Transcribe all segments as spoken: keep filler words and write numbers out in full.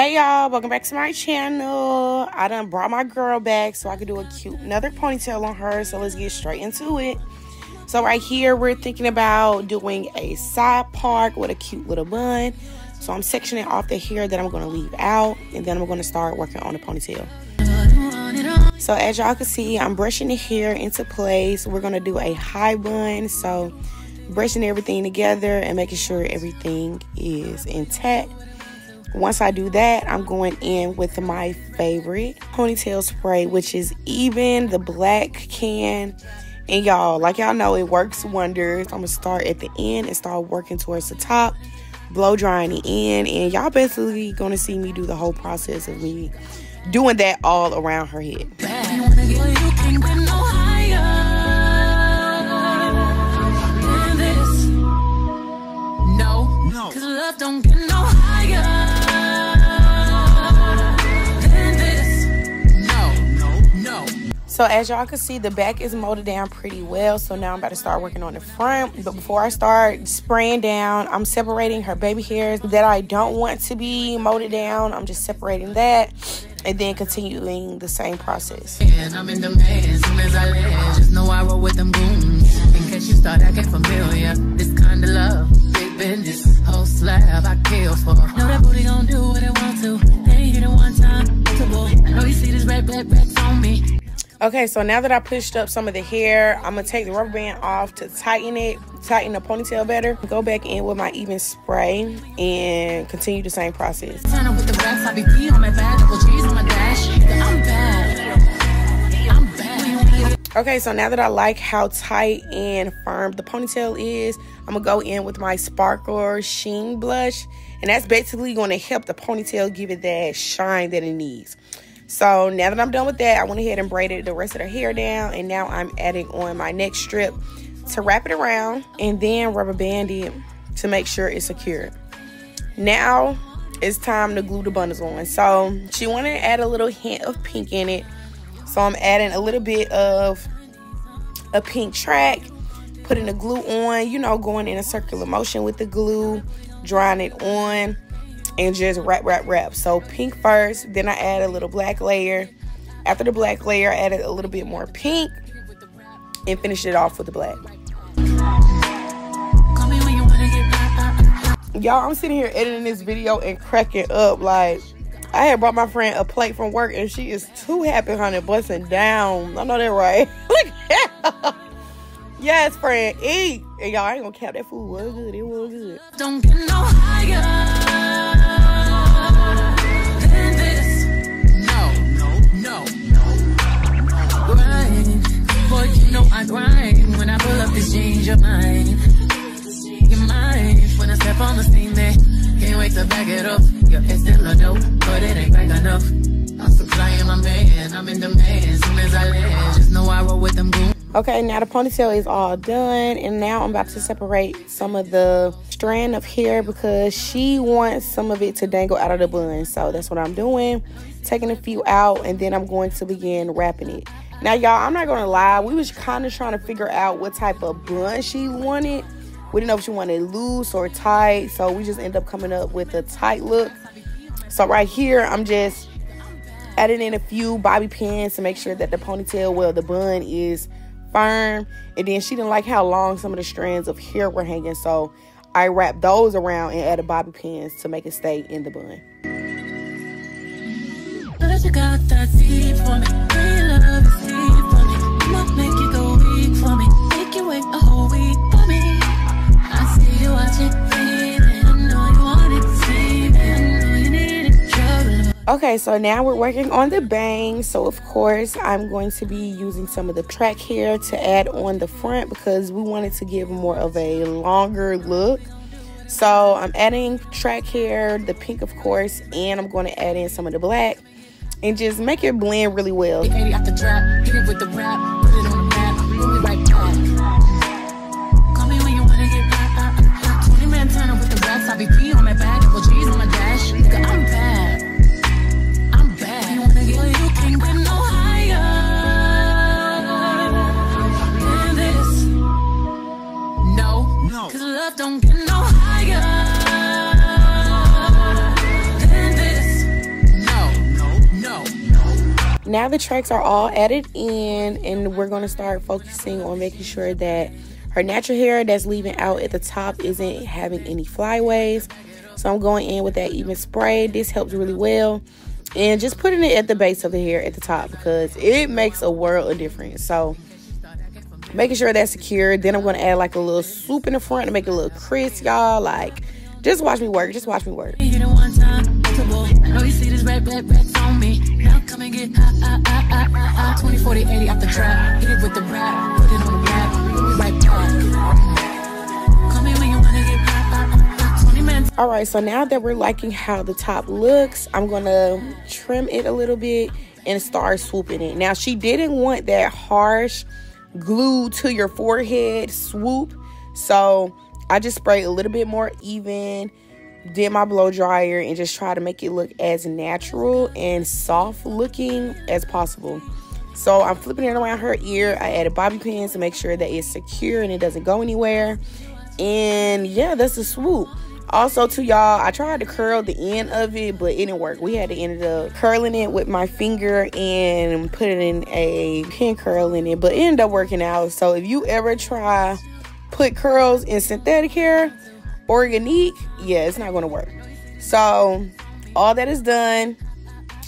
Hey y'all, welcome back to my channel. I done brought my girl back so I could do a cute another ponytail on her, so let's get straight into it. So right here we're thinking about doing a side part with a cute little bun, so I'm sectioning off the hair that I'm going to leave out, and then I'm going to start working on the ponytail. So as y'all can see, I'm brushing the hair into place. We're going to do a high bun, so brushing everything together and making sure everything is intact. Once I do that, I'm going in with my favorite ponytail spray, which is Ebin, the black can. And y'all, like y'all know, it works wonders. I'm going to start at the end and start working towards the top, blow drying the end. And y'all basically going to see me do the whole process of me doing that all around her head. No, no. Cause love don't get no higher. So as y'all can see, the back is molded down pretty well. So now I'm about to start working on the front. But before I start spraying down, I'm separating her baby hairs that I don't want to be molded down. I'm just separating that and then continuing the same process. And I'm in the man, soon as I land, just know I roll with them goons. In case you start acting familiar, this kind of love, big business, whole slab I kill for. Know that booty gon' do what it want to. They ain't hit it one time, it's a boy. Know you see this red, black, racks on me. Okay, so now that I pushed up some of the hair, I'm going to take the rubber band off to tighten it, tighten the ponytail better. Go back in with my even spray and continue the same process. Okay, so now that I like how tight and firm the ponytail is, I'm going to go in with my Sparkle Sheen Blush. And that's basically going to help the ponytail give it that shine that it needs. So now that I'm done with that, I went ahead and braided the rest of the hair down, and now I'm adding on my next strip to wrap it around and then rubber band it to make sure it's secured. Now it's time to glue the bundles on. So she wanted to add a little hint of pink in it, so I'm adding a little bit of a pink track, putting the glue on, you know, going in a circular motion with the glue, drawing it on, and just wrap, wrap, wrap. So pink first, then I add a little black layer. After the black layer, I added a little bit more pink and finished it off with the black. Y'all, I'm sitting here editing this video and cracking up. Like, I had brought my friend a plate from work and she is too happy, honey, busting down. I know that, right? Look at her. Yes, friend, eat. And y'all, I ain't gonna cap, that food was good. It was good. Don't get no higher. Okay, now the ponytail is all done, and now I'm about to separate some of the strand of hair because she wants some of it to dangle out of the bun. So that's what I'm doing, taking a few out, and then I'm going to begin wrapping it. Now, y'all, I'm not going to lie. We was kind of trying to figure out what type of bun she wanted. We didn't know if she wanted loose or tight, so we just ended up coming up with a tight look. So right here, I'm just adding in a few bobby pins to make sure that the ponytail, well, the bun is firm. And then she didn't like how long some of the strands of hair were hanging, so I wrapped those around and added bobby pins to make it stay in the bun. You got that deep for me, real love is deep for me. Not make you go weak for me, make you wait a whole week for me. I see you watching, baby, I know you want it, baby, I know you need it, trouble. Okay, so now we're working on the bangs. So of course, I'm going to be using some of the track hair to add on the front because we wanted to give more of a longer look. So I'm adding track hair, the pink of course, and I'm going to add in some of the black. And just make it blend really well. Don't get no higher. Now the tracks are all added in, and we're going to start focusing on making sure that her natural hair that's leaving out at the top isn't having any flyaways. So I'm going in with that Ebin spray. This helps really well. And just putting it at the base of the hair at the top, because it makes a world of difference. So making sure that's secure. Then I'm going to add like a little swoop in the front to make it a little crisp, y'all. Like, just watch me work. Just watch me work. All right, so now that we're liking how the top looks, I'm gonna trim it a little bit and start swooping it. Now, she didn't want that harsh glue to your forehead swoop, so I just sprayed a little bit more Ebin, did my blow dryer, and just try to make it look as natural and soft looking as possible. So I'm flipping it around her ear. I added bobby pins to make sure that it's secure and it doesn't go anywhere. And yeah, that's the swoop. Also too, y'all, I tried to curl the end of it, but it didn't work. We had to end up curling it with my finger and putting a pin curl in it, but it ended up working out. So if you ever try put curls in synthetic hair, Organique, yeah, it's not going to work. So all that is done.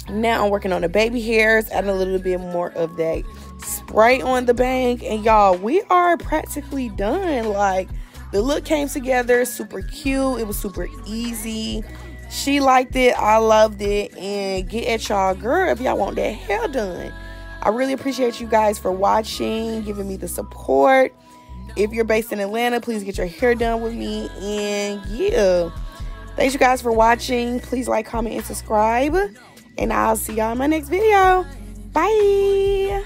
Now I'm working on the baby hairs, adding a little bit more of that spray on the bank, and y'all, we are practically done. Like, the look came together super cute. It was super easy. She liked it. I loved it. And get at y'all girl if y'all want that hair done. I really appreciate you guys for watching, giving me the support. If you're based in Atlanta, please get your hair done with me. And yeah, thanks you guys for watching. Please like, comment, and subscribe. And I'll see y'all in my next video. Bye.